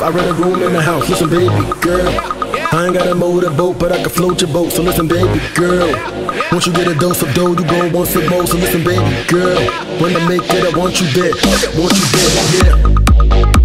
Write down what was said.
I rent a room in the house. Listen, baby girl, I ain't got a motorboat, but I can float your boat. So listen, baby girl, once you get a dose of dough, you gon' want some more. So listen, baby girl, when I make it, I want you there, yeah.